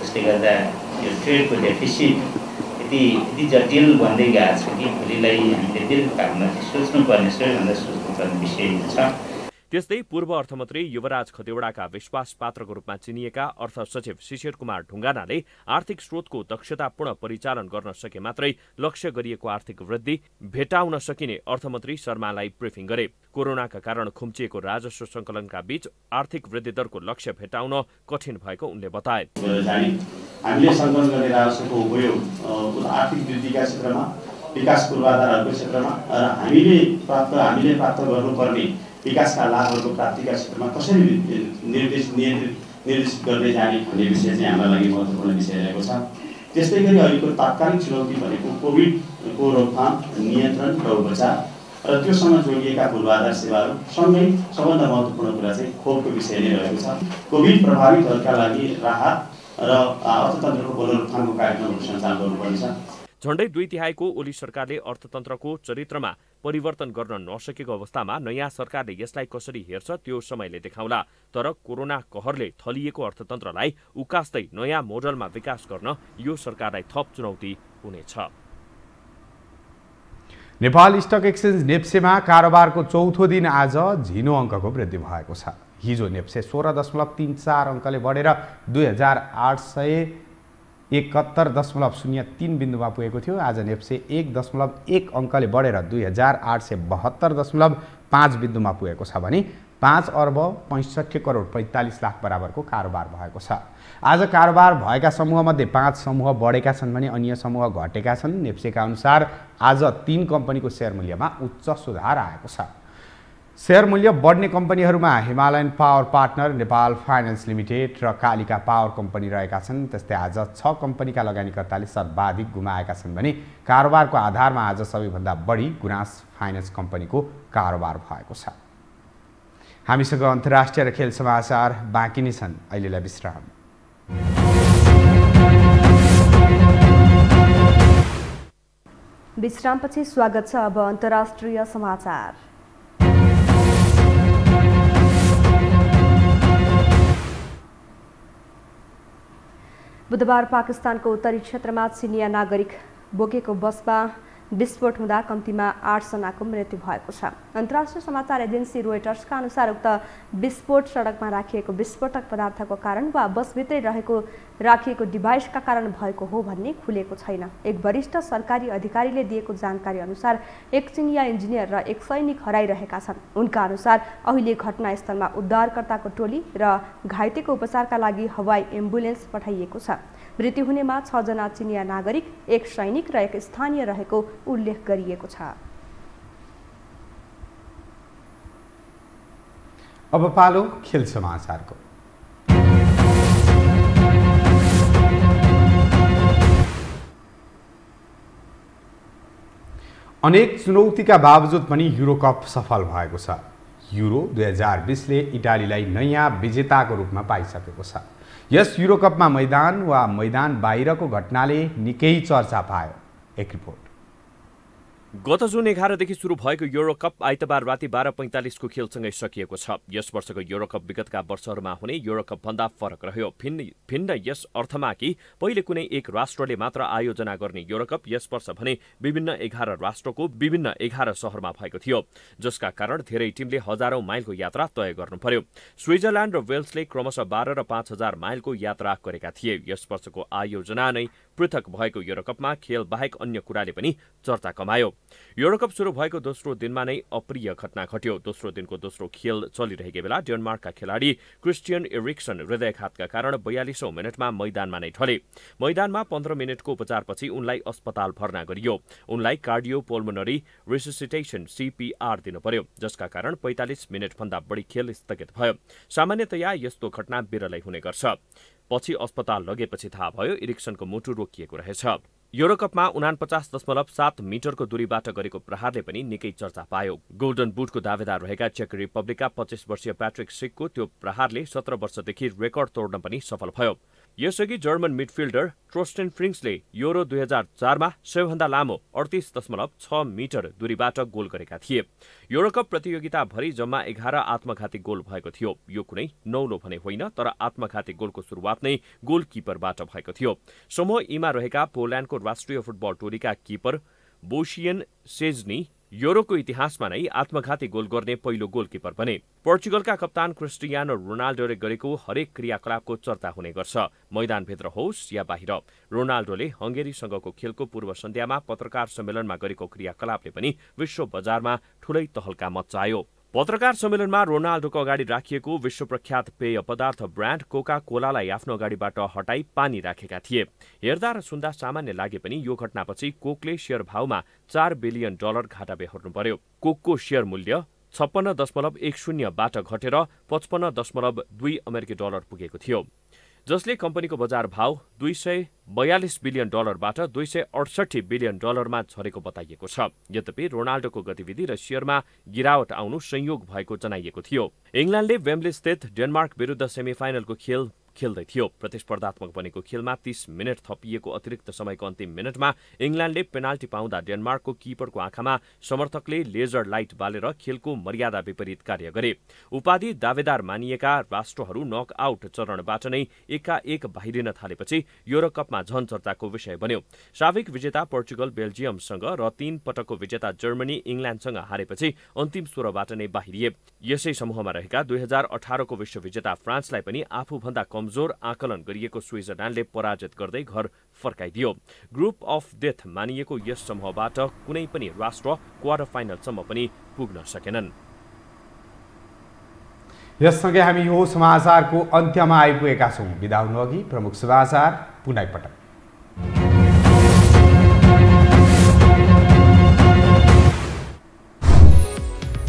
त्यसले गर्दा यो ट्रेडको डेफिसिट यति यति जटिल भन्दै गएको छ कि भोलिलाई हामीले दीर्घकालमा सोच्नुपर्ने सबैभन्दा सोच्नुपर्ने विषय छ। त्यस्तै पूर्व अर्थमन्त्री युवराज खदेउडाका विश्वास पात्रको रूपमा चिनिएका अर्थ सचिव शिशिर कुमार ढुङ्गानाले आर्थिक स्रोतको दक्षतापूर्ण परिचालन गर्न सके मात्रै लक्ष्य गरिएको आर्थिक वृद्धि भेटाउन सकिने अर्थमन्त्री शर्मालाई ब्रिफिङ गरे। कोरोनाका कारण खुम्चिएको राजस्व सङ्कलनका बीच आर्थिक वृद्धि दरको लक्ष्य भेटाउन कठिन भएको उनले बताए। हामीले सङ्कलन गर्ने राजस्वको उपयोग आर्थिक वृद्धिका क्षेत्रमा, विकास पूर्वाधारहरूको क्षेत्रमा र हामीले प्राप्त हामीले प्राप्त गर्नुपर्ने विकासका लाभहरूको प्राप्तिका क्षेत्रमा कसरी निर्देश निर्देशित गर्दै जाने भन्ने विषय चाहिँ हाम्रो लागि महत्त्वपूर्ण विषय रहेको छ। त्यस्तै गरी अहिलेको तात्कालिक चुनौती भनेको कोभिडको रोकथाम, नियन्त्रण र उपचार र त्योसँग जोडिएका पूर्वाधार सेवाहरू सँगै सबभन्दा महत्त्वपूर्ण कुरा चाहिँ खोपको विषय नै रहेको छ। कोभिड प्रभावितहरूका लागि राहत र अर्थतन्त्रको पुनरुत्थानको कार्यक्रमहरू सञ्चालन गर्नुपर्नेछ। झण्डै दुई तिहाईको ओली सरकारले अर्थतन्त्रको चरित्रमा परिवर्तन गर्न नसकेको अवस्थामा नयाँ सरकारले यसलाई कसरी हेर्छ त्यो समयले देखाउला। तर कोरोना कहरले थलिएको अर्थतन्त्रलाई उकास्दै नयाँ मोडलमा विकास गर्न यो सरकारलाई थप चुनौती हुनेछ। नेपाल स्टक एक्सचेन्ज नेप्सेमा कारोबारको चौथो दिन आज झिनो अङ्कको वृद्धि भएको छ। हिजो नेप्से सोह्र दशमलव तीन चार अङ्कले बढेर दुई हजार आठ सय एकहत्तर दशमलव शून्य तीन बिन्दुमा पुगेको थियो। आज नेप्से एक दशमलव एक अङ्कले बढेर दुई हजार आठ सय बहत्तर दशमलव पाँच बिन्दुमा पुगेको छ भने पाँच अर्ब पैँसठी करोड पैँतालिस लाख बराबरको कारोबार भएको छ। आज कारोबार भएका समूहमध्ये पाँच समूह बढेका छन् भने अन्य समूह घटेका छन्। नेप्सेका अनुसार आज तीन कम्पनीको सेयर मूल्यमा उच्च सुधार आएको छ। शेयर मूल्य बढ्ने कम्पनीहरूमा Himalayan power partner, Nepal finance limited र कालिका पावर कम्पनी रहेका छन्। त्यस्तै आज छ कम्पनीका लगानीकर्ताले सर्वाधिक गुमाएका छन् भने कारोबारको आधारमा आज सबैभन्दा बढी गुराँस फाइनेन्स कम्पनीको कारोबार भएको छ। हामीसँग अन्तर्राष्ट्रिय र खेल समाचार बाँकी नै छन्, अहिलेलाई विश्राम। विश्रामपछि स्वागत छ अब अन्तर्राष्ट्रिय समाचार। बुधबार पाकिस्तानको उत्तरी क्षेत्रमा चिनिया नागरिक बोकेको बसमा विस्फोट हुँदा कम्तीमा आठ जनाको मृत्यु भएको छ। अन्तर्राष्ट्रिय समाचार एजेन्सी रोयटर्सका अनुसार उक्त विस्फोट सडकमा राखिएको विस्फोटक पदार्थको कारण वा बसभित्रै रहेको राखिएको डिभाइसका कारण भएको हो भन्ने खुलेको छैन। एक वरिष्ठ सरकारी अधिकारीले दिएको जानकारी अनुसार एक चिनिया इन्जिनियर र एक सैनिक हराइरहेका छन्। उनका अनुसार अहिले घटनास्थलमा उद्धारकर्ताको टोली र घाइतेको उपचारका लागि हवाई एम्बुलेन्स पठाइएको छ। मृत्यु हुनेमा छ जना चिनिया नागरिक, एक सैनिक र एक स्थानीय रहेको उल्लेख गरिएको छ। अब पालो खेल समाचारको। अनेक चुनौतीका बावजुद पनि युरो कप सफल भएको छ। युरो दुई हजार बिसले इटालीलाई नयाँ विजेताको रूपमा पाइसकेको छ। यस युरो कपमा मैदान वा मैदान बाहिरको घटनाले निकै चर्चा पायो। एक रिपोर्ट। गत जुन एघार देखि सुरु भएको युरो कप आइतबार राति बाह्र पैँतालिस को खेलसँगै सकिएको छ। यस वर्षको युरो कप विगतका वर्षहरूमा हुने युरो कप भन्दा फरक रह्यो। भिन्न भिन्न यस अर्थमा कि पहिले कुनै एक राष्ट्रले मात्र आयोजना गर्ने युरो कप यस वर्ष भने विभिन्न एघार राष्ट्रको विभिन्न एघार शहरमा भएको थियो, जसका कारण धेरै टिमले हजारौं माइलको यात्रा तय गर्नु पर्यो। स्विजरल्याण्ड र वेल्सले क्रमशः बाह्र र पाँच हजार माइलको यात्रा गरेका थिए। यस वर्षको आयोजना नै पृथक भएको युरो कपमा खेल बाहेक अन्य कुराले पनि चर्चा कमायो। युरोकप सुरु भएको दोस्रो दिनमा नै अप्रिय घटना घट्यो। दोस्रो दिनको दोस्रो खेल चलिरहेको बेला डेनमार्कका खेलाडी क्रिस्टियन एरिक्सन हृदयघातका कारण बयालिसौं मिनेटमा मैदानमा नै ढले। मैदानमा पन्ध्र मिनेटको उपचारपछि उनलाई अस्पताल भर्ना गरियो। उनलाई कार्डियो पोल्मोनरी रिससिटेसन सीपीआर दिनु पर्यो, जसका कारण पैँतालिस मिनेट भन्दा बढी खेल स्थगित भयो। सामान्यतया यस्तो घटना विरलै हुने गर्छ। पछि अस्पताल लगेपछि थाहा भयो एरिक्सनको मुटु रोकिएको रहेछ। युरोकपमा उनापचास दशमलव सात मिटरको दूरीबाट गरेको प्रहारले पनि निकै चर्चा पायो। गोल्डन बुटको दावेदार रहेका चेक रिपब्लिकका पच्चीस वर्षीय प्याट्रिक सिकको त्यो प्रहारले सत्र वर्षदेखि रेकर्ड तोड्न पनि सफल भयो। यसअघि जर्मन मिडफिल्डर टोर्स्टेन फ्रिङ्सले युरो दुई हजार चारमा सबैभन्दा लामो अडतिस दशमलव छ मिटर दूरीबाट गोल गरेका थिए। युरोकप प्रतियोगिताभरि जम्मा एघार आत्मघाती गोल भएको थियो। यो कुनै नौलो भने होइन, तर आत्मघाती गोलको सुरुवात नै गोलकिपरबाट भएको थियो। समूह ईमा रहेका पोल्याण्डको राष्ट्रिय फुटबल टोलीका किपर बोसियन सेज्नी युरोको इतिहासमा नै आत्मघाती गोल गर्ने पहिलो गोलकिपर बने। पोर्चुगलका कप्तान क्रिस्टियानो रोनाल्डोले गरेको हरेक क्रियाकलापको चर्चा हुने गर्छ, मैदानभित्र होस् या बाहिर। रोनाल्डोले हंगेरीसँगको खेलको पूर्व सन्ध्यामा पत्रकार सम्मेलनमा गरेको क्रियाकलापले पनि विश्व बजारमा ठूलै तहल्का मचायो। पत्रकार सम्मेलनमा रोनाल्डोको अगाडि राखिएको विश्वप्रख्यात पेय पदार्थ ब्रान्ड कोका कोलालाई आफ्नो अगाडिबाट हटाई पानी राखेका थिए। हेर्दा र सुन्दा सामान्य लागे पनि यो घटनापछि कोकले शेयर भावमा चार बिलियन डलर घाटा बेहोर्नु पर्यो। कोकको शेयर मूल्य छप्पन्न दशमलव एक शून्यबाट घटेर पचपन्न दशमलव दुई अमेरिकी डलर पुगेको थियो, जसले कम्पनीको बजार भाव दुई सय बयालिस बिलियन डलरबाट दुई सय अडसठी बिलियन डलरमा झरेको बताइएको छ। यद्यपि रोनाल्डोको गतिविधि र शेयरमा गिरावट आउनु संयोग भएको जनाइएको थियो। इङ्ल्यान्डले वेम्बली स्थित डेनमार्क विरुद्ध सेमिफाइनलको खेल खेल्दै थियो। प्रतिस्पर्धात्मक बनेको खेलमा तीस मिनेट थपिएको अतिरिक्त समयको अन्तिम मिनेटमा इङ्ल्यान्डले पेनाल्टी पाउँदा डेनमार्कको किपरको आँखामा समर्थकले लेजर लाइट बालेर खेलको मर्यादा विपरीत कार्य गरे। उपाधि दावेदार मानिएका राष्ट्रहरू नकआउट चरणबाट नै एकाएक बाहिरिन थालेपछि युरोकपमा झन चर्चाको विषय बन्यो। साविक विजेता पोर्चुगल बेल्जियमसँग र तीन पटकको विजेता जर्मनी इङ्ल्यान्डसँग हारेपछि अन्तिम सोह्रबाट नै बाहिरिए। यसै समूहमा रहेका दुई हजार अठारको विश्वविजेता फ्रान्सलाई पनि आफूभन्दा कमजोर आकलन गरिएको स्विजरल्याण्डले पराजित गर्दै घर फर्काइदियो। ग्रुप अफ डेथ मानिएको यस समूहबाट कुनै पनि राष्ट्र क्वार्टर फाइनलसम्म पनि पुग्न सकेनन्। यससँगै हामी यो समाचारको अन्त्यमा आइपुगेका छौँ। बिदा हुनुअघि प्रमुख समाचार पुनः एकपटक।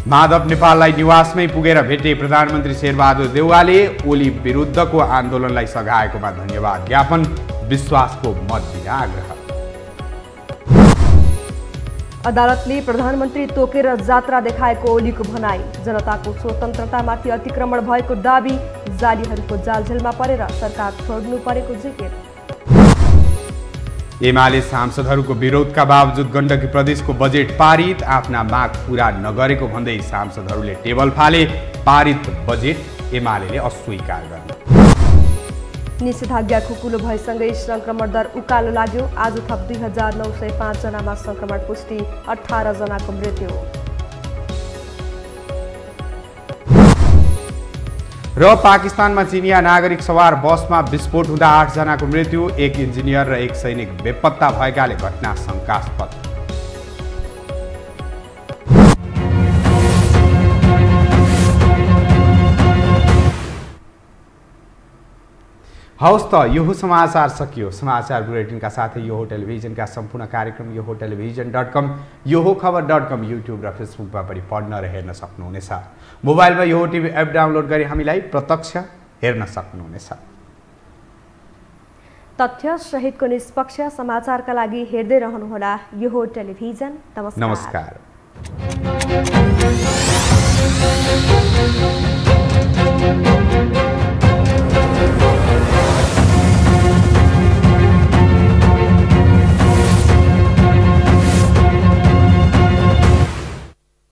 माधव नेपाललाई निवासमै पुगेर भेटे प्रधानमन्त्री शेरबहादुर देउवाले ओली विरुद्धको आन्दोलनलाई सघाएकोमा धन्यवाद ज्ञापन, विश्वासको मत दिन आग्रह। अदालतले प्रधानमन्त्री तोकेर जात्रा देखाएको ओलीको भनाई, जनताको स्वतन्त्रतामाथि अतिक्रमण भएको दाबी, जालीहरूको जालझेलमा परेर सरकार छोड्नु परेको जिकिर। एमाले सांसदहरूको विरोधका बावजुद गण्डकी प्रदेशको बजेट पारित, आफ्ना माग पूरा नगरेको भन्दै सांसदहरूले टेबल फाले, पारित बजेट एमाले अस्वीकार गर्यो। निषेधाज्ञा खुकुलो भएसँगै संक्रमण दर उकालो लाग्यो। आज थप दुई हजार नौ सय पाँच जनामा संक्रमण पुष्टि, अठार जनाको मृत्यु। र पाकिस्तानमा चिनिया नागरिक सवार बसमा विस्फोट हुँदा आठ जनाको मृत्यु, एक इन्जिनियर र एक सैनिक बेपत्ता भएकाले घटना शङ्कास्पद। हवस् त यो समाचार सकियो। समाचार बुलेटिनका साथै यो टेलिभिजनका सम्पूर्ण कार्यक्रम यो टेलिभिजन डट कम यो खबर डट कम युट्युब र फेसबुकमा पनि पढ्न र हेर्न सक्नुहुनेछ। मोबाइलमा यो टिभी एप डाउनलोड गरी हामीलाई प्रत्यक्ष हेर्न सक्नुहुनेछ। तथ्य सहितको निष्पक्ष समाचारका लागि हेर्दै रहनुहोला यो टेलिभिजन। नमस्कार।